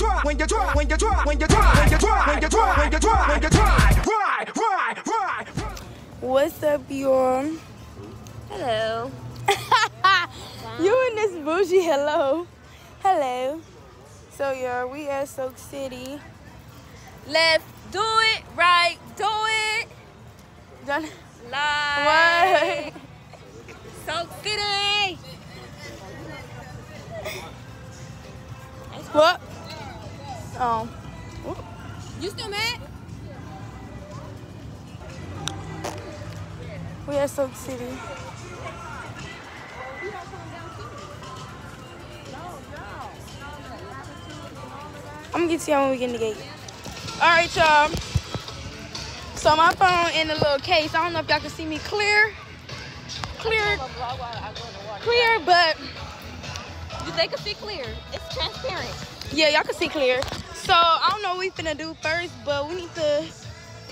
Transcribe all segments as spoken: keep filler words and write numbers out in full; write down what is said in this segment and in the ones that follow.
you try, when you try, when you try, when you try, when you try, when you try, when you try, when you try, ride, ride, ride. What's up, y'all? Hello. You in this bougie hello. Hello. So y'all, we at Soak City. Left, do it, right, do it. Done. Like. What? Soak City. What? Oh. Ooh. You still mad? We at Soak City. No, no. I'm gonna get to y'all when we get in the gate. All right, y'all. So my phone in the little case. I don't know if y'all can see me clear, clear, clear, but. They can see clear. It's transparent. Yeah, y'all can see clear. So I don't know what we finna do first, but we need to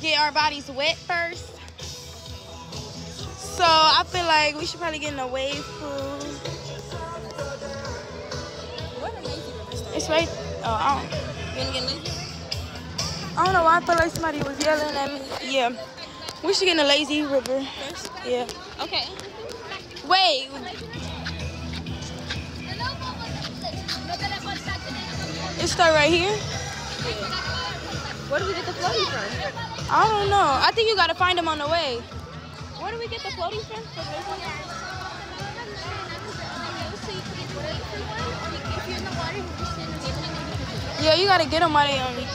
get our bodies wet first. So I feel like we should probably get in a wave pool. It's right. Oh, I don't. You gonna get lazy? I don't know why I feel like somebody was yelling at me. Yeah, we should get in a lazy river. Yeah. Okay. Wait. It's start right here. Where do we get the floaties from? I don't know. I think you gotta find them on the way. Where do we get the floaties from? Yeah, you gotta get them while they on you.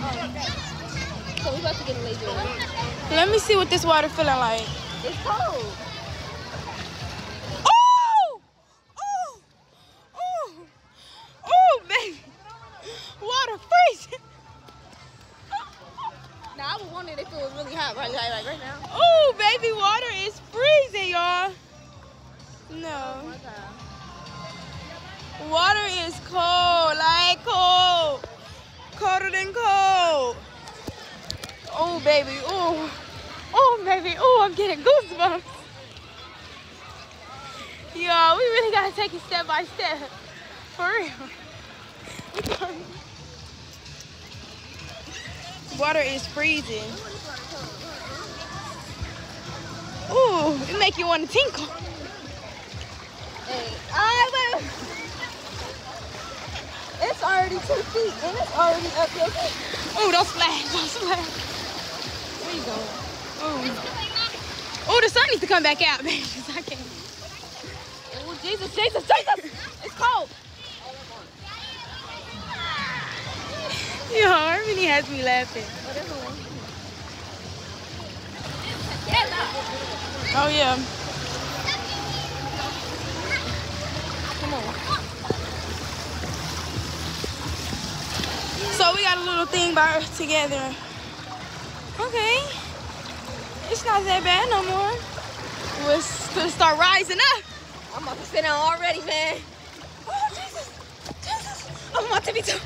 Oh. So we about to get a laser. Let me see what this water feeling like. It's cold. Now, I was wondering if it was really hot right, like, like right now. Oh, baby, water is freezing, y'all. No. Oh, water is cold, like cold. Colder than cold. Oh, baby, oh. Oh, baby, oh, I'm getting goosebumps. Y'all, we really got to take it step by step. For real. Water is freezing. Ooh, it make you want to tinkle. Hey, I will. It's already two feet and it's already up your feet. Ooh, don't splash, don't splash. There you go. Ooh. Ooh, the sun needs to come back out, man. I can't. Ooh, Jesus, Jesus, Jesus. It's cold. Yo, Harmony has me laughing. Oh, yeah. Come on. So we got a little thing by us together. Okay. It's not that bad no more. We're going to start rising up. I'm about to sit down already, man. Oh, Jesus. Jesus. I'm about to be too.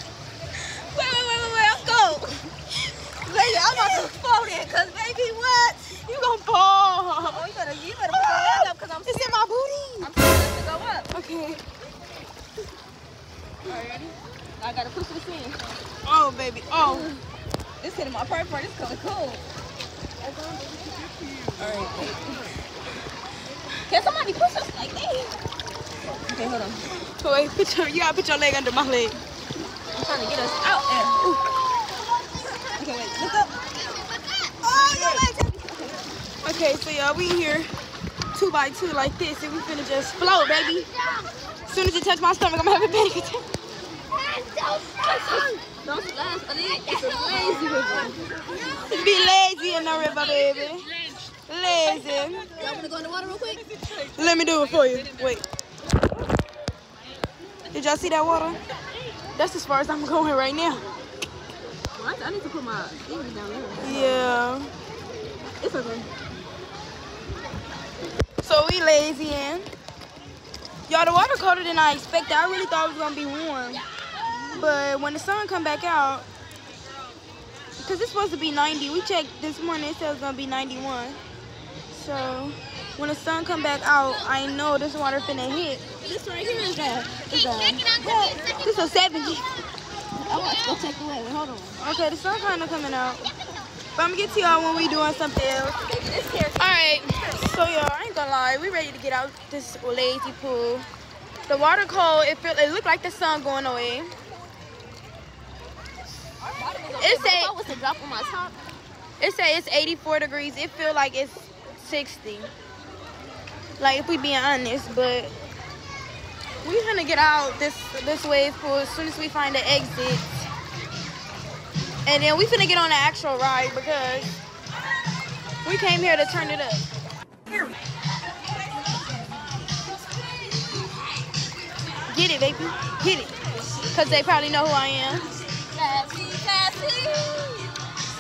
Wait, wait, wait, wait, wait, let's go. Baby, I'm about to fall in, because, baby, what? You gonna fall. Oh, you better, you better pull your hand up, because I'm scared. It's in my booty. I'm scared to go up. Okay. All right, ready? I gotta push this in. Oh, baby, oh. This hitting my part part. It's kind of cool. All right, baby. Can somebody push us like that? Okay, hold on. So, wait, put your, you gotta put your leg under my leg. I'm trying to get us out there. Ooh. Okay, wait, look up. Oh, no, my. Okay, so y'all, we here two by two like this, and we finna just float, baby. As soon as it touch my stomach, I'm gonna have a panic attack. Don't splash, honey. It's a lazy river. Be lazy in the river, baby. Lazy. Y'all wanna go in the water real quick? Let me do it for you. Wait. Did y'all see that water? That's as far as I'm going right now. Well, I, I need to put my fingers down there. Yeah. It's okay. So we lazy in. Y'all, the water colder than I expected. I really thought it was going to be warm. But when the sun come back out, because it's supposed to be ninety. We checked this morning. It said it was going to be ninety-one. So when the sun come back out, I know this water finna hit. This right here is a, is a, yeah, this is a seventy. Oh, Oh, it's gonna take away. Hold on. Okay, the sun's kind of coming out. But I'm gonna get to y'all when we doing something else. Alright, so y'all, I ain't gonna lie, we ready to get out this lazy pool. The water cold, it feel it looked like the sun going away. It say I was to drop on my top. It say it's eighty-four degrees. It feel like it's sixty. Like if we being honest, but we gonna get out this this wave pool as soon as we find the exit, and then we finna get on the actual ride because we came here to turn it up. Get it, baby, get it, cause they probably know who I am.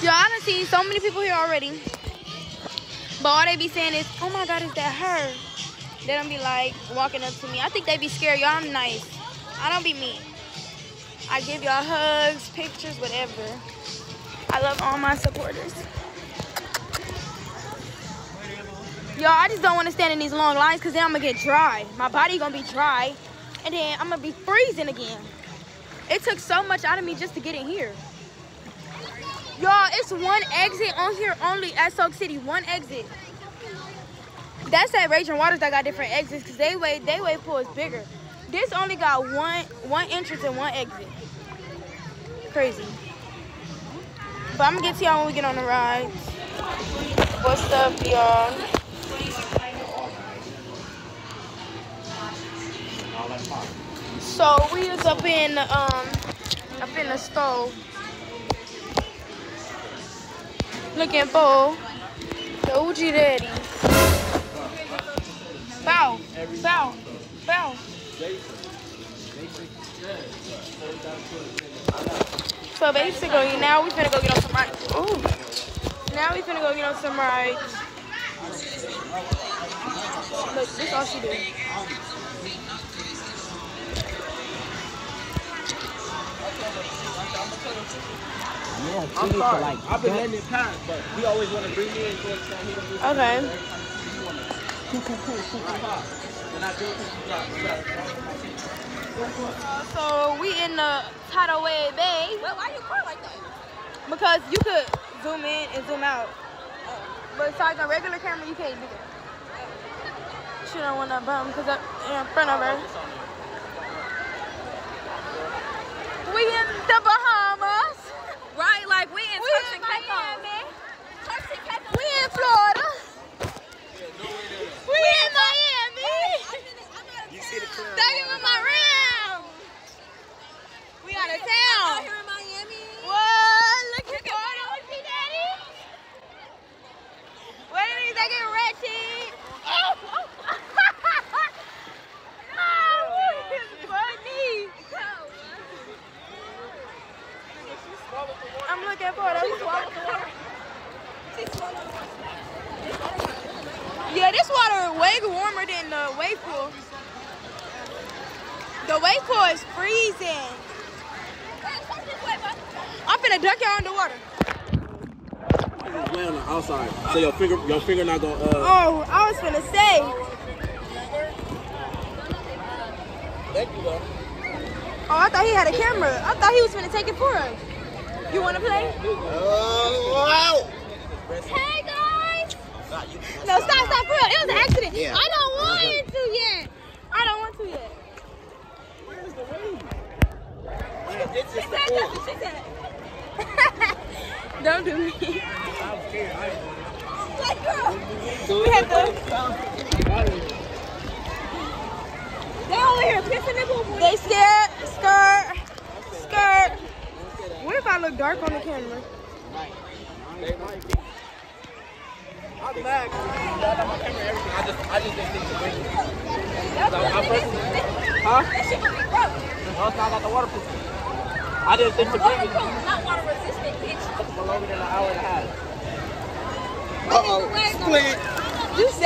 Y'all, I done seen so many people here already, but all they be saying is, "Oh my God, is that her?" They don't be like walking up to me. I think they be scared. Y'all, I'm nice. I don't be mean. I give y'all hugs, pictures, whatever. I love all my supporters. Y'all, I just don't want to stand in these long lines because then I'm going to get dry. My body going to be dry. And then I'm going to be freezing again. It took so much out of me just to get in here. Y'all, it's one exit on here only at Soak City. One exit. That's at Raging Waters that got different exits because they way they way pool is bigger. This only got one one entrance and one exit. Crazy. But I'm gonna get to y'all when we get on the ride. What's up, y'all? So we was up in um up in the store looking for the O G daddy. Bow, bow, bow. So basically, now we finna go get on some rides. Ooh. Now we finna go get on some rides. Look, this all she do. I'm sorry. I've been letting it pass, but he always want to bring me in. Okay. Cool, cool, cool, cool, cool. So we in the Tataway Bay. Well, why you call like that? Because you could zoom in and zoom out. But it's like a regular camera, you can't do that. She don't want to bum because I'm in front of her. We in the Bahamas. Right, like we in Turks and Caicos. Turks and Caicos. We in Florida. We in Miami. You see the crowd? Stay with my rim. We out of town. I'm out here in Miami. What? Look at Florida. O G daddy. Wait a minute, they get ratchet. Oh. No, it's funny. I'm looking for the water. She swallowed the water. Yeah, this water way warmer than the wave pool. The wave pool is freezing. I'm finna duck y'all in the water. It's way on the outside, so your finger, your finger not gonna. Uh... Oh, I was finna say. Oh, I thought he had a camera. I thought he was finna take it for us. You wanna play? Oh, wow. Hey guys. No, stop, stop, for real. It was an accident. Yeah. I don't want uh -huh. to yet. I don't want to yet. Where's the wave? Yeah, it's just she said nothing. She said don't do me. I'm scared. I like, girl. We have to. They over here pissing the pool. They scared. Skirt. Skirt. What if I look dark on the camera? They might be. I'm back. I just, I just didn't think it's windy. I personally, huh? That shit gonna be broke. No, it's not about the waterproof. I didn't think it's windy. Waterproof, not water resistant, bitch. It's longer than an hour and a half. Uh oh, split. You sad.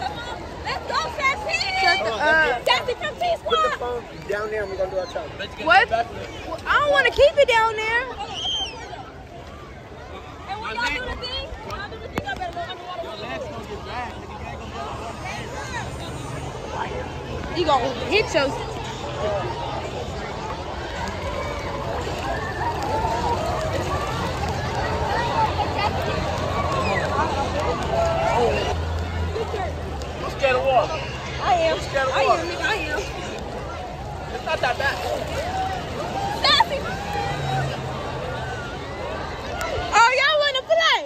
Come on, let's go, Sassy. Shut the up. Sassy from T Squad. Put the phone down there and we're gonna do our challenge. What? Well, I don't want to keep it down there. Y'all do the thing? Y'all do the thing? I better go underwater. Your legs gonna get bad. You gonna hit yourself. scared of water? I am. You scared of water? I am, nigga, I am. It's not that bad. Nothing. Oh, y'all want to play?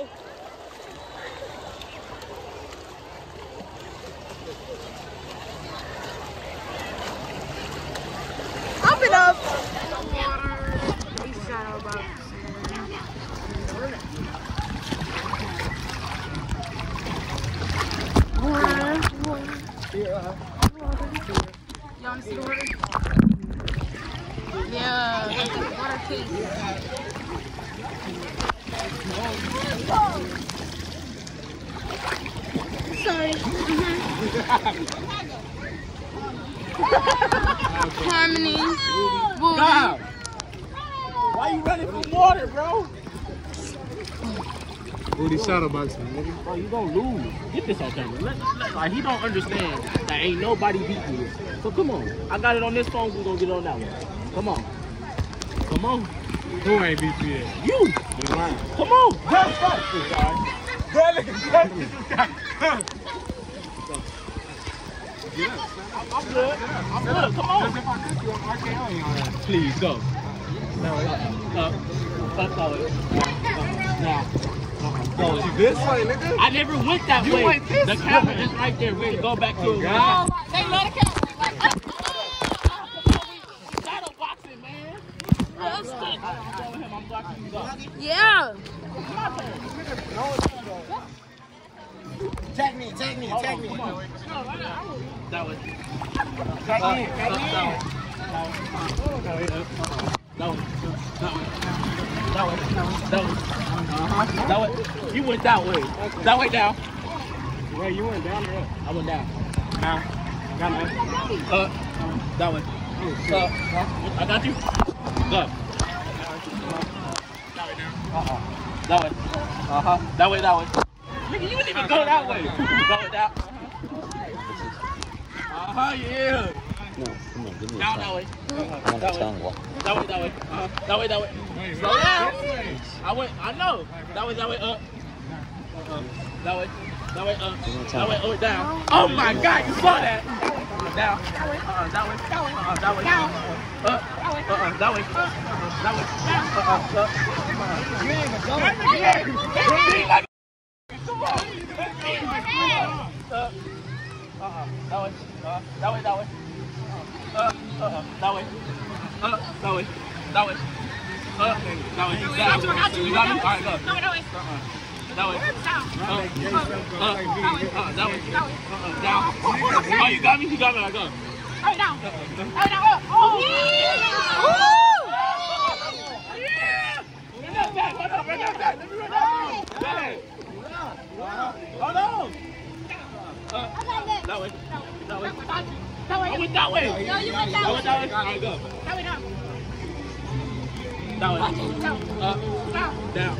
Up it up. Water. We shot about. Yeah. You want to see the water? Yeah, water case. Sorry. Harmony. Stop. Why you running from water, bro? Booty shadow boxing, nigga. Bro, you gonna lose. Get this on camera. Let, let, like, he don't understand that ain't nobody beating you. So come on. I got it on this phone. We gonna get it on that one. Come on. Come on. Who ain't beat you yet? You. You're lying. Come on. That nigga. I'm good. I'm good. Come on. Please go. No, no, no. No. Go this way, nigga. I never went that you way. Went this the camera way. Is right there. We go back to it. They love the camera. Shadow boxing, man. Real stick. I'm blocking you up. Yeah. Take me, take me, take me. That was. Take me, take me. That way, that way, that way, uh-huh. That way. You went that way. Okay. That way down. Wait, you went down or up? I went down. Down. Down. Up. That way. Up. I got you. Up. That way down. Uh-huh. That way. Uh-huh. That way, that way. Nigga, you didn't even go that way. That way down. Uh-huh, yeah. No, come on, give me a down that way. Uh-huh. That way. That way, that way. Uh, that way, that way. Slow down. I went, I know. That way, that way, up. Uh, that way, that way, up. That way, oh, down. Oh my God, you saw that. Down. Uh-uh, that way. Uh-uh, that way. Up. Uh-uh, that way. That way. Uh-uh, up. You ain't even going. Come on. Up. Uh-uh, that way. Uh-uh, that way, that way. Uh, uh, that way. Uh, that way. That way. Uh, that way. That way. That way. That way. That way. That way. Down. Oh, you got me? You got me. I got me. Oh, down. Oh, down. Oh, yeah. Yeah. Run up that. Run up, run up that. Let me run up. Hold on. That way. That way. That way. That way. I went that way. No, you went that way. That way. That way. That way. That way down. That way. Up. Down.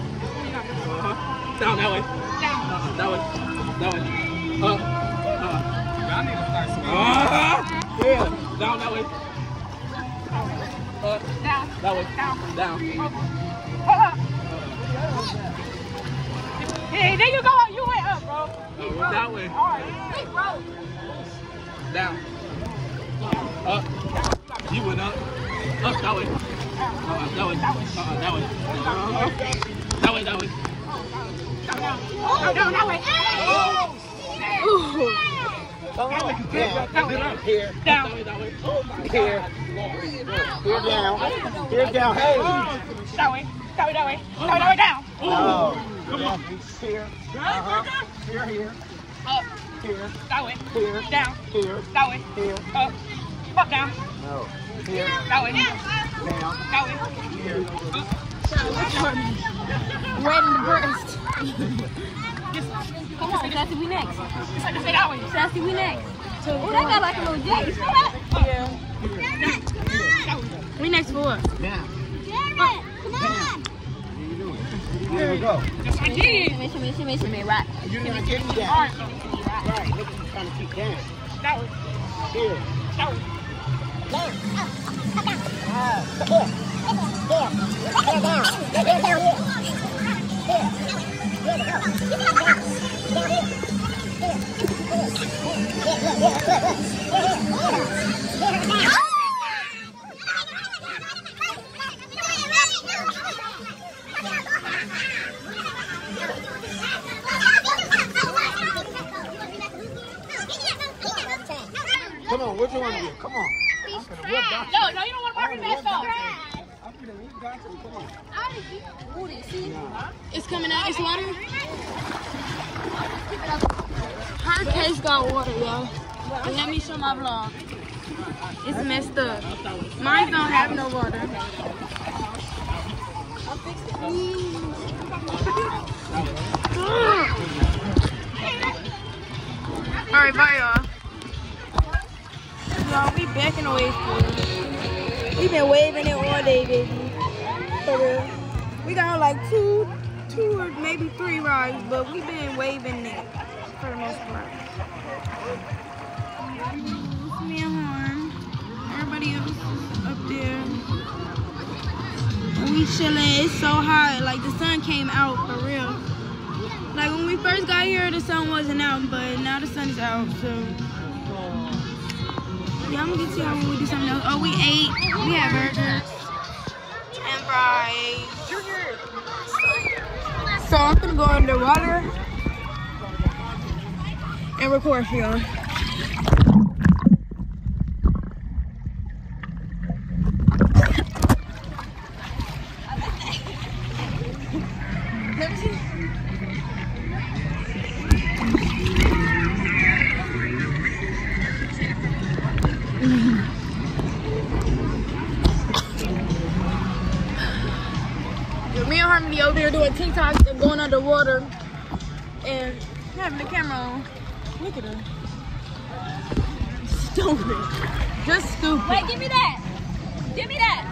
Uh-huh. Down that way. Down. Uh-huh. That way. That way. Up. Uh-huh. Y'all need to start swimming. Uh-huh. Yeah. Down that way. Up. Down. That way. Down. Down. Uh-huh. Hey, there you go. You went up, bro. I went that way. All right. Hey, bro. Down. Up. He went up. Up that way. Uh, that way. Uh, that way. Uh, that way. That way. Down. Down that way. Down. Here. Here down. Here down. Hey. That way. That way. That way. That way down. Oh. Come on. Here. Uh-huh. Here. Here. Up. Here. That way. Here. Down. Here. That way. Here. Up. Up down. No. Here. That way. Down. That way. Here. Right in the breast. Come on, Sassy, we next. Sassy, we next. Oh, that got like a little dick. Yeah. We next for what? Down. Come on. There we go. Yes, I did. Mission, mission, mission, mission, right. You didn't get me that. Right, look, you're trying to keep down. That way. Here. That way. Down. Up, down. Ah, here. Here. Down. Get down here. Here. Here we go. Down here. Down here. Here. Here. Here. Come on, what do you want to do? Come on. No, no, you don't want to park in that though. It's coming out, it's water. Her case got water, y'all. But let me show my vlog. It's messed up. Mine don't have no water. I'll fix it. Alright, bye y'all. Y'all, we back in the waves. We've been waving it all day, baby. For real. We got like two, two or maybe three rides, but we've been waving it for the most part. It's me and Horn. Everybody else is up there. We chilling. It's so hot. Like the sun came out for real. Like when we first got here, the sun wasn't out, but now the sun is out. So. Yeah, I'm gonna get to y'all when we do something else. Oh, we ate. We had burgers and fries. So I'm gonna go underwater and record for y'all. Over here doing TikToks and going underwater and having the camera on. Look at her. Stupid. Just stupid. Wait, give me that. Give me that.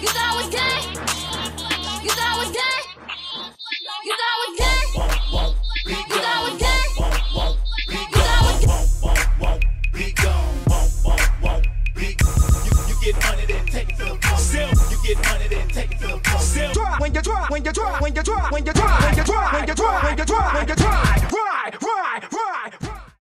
You thought I was gay? You thought I was gay? You thought I was gay? When you try, when you try, when you try, when you try, when you try, when you try,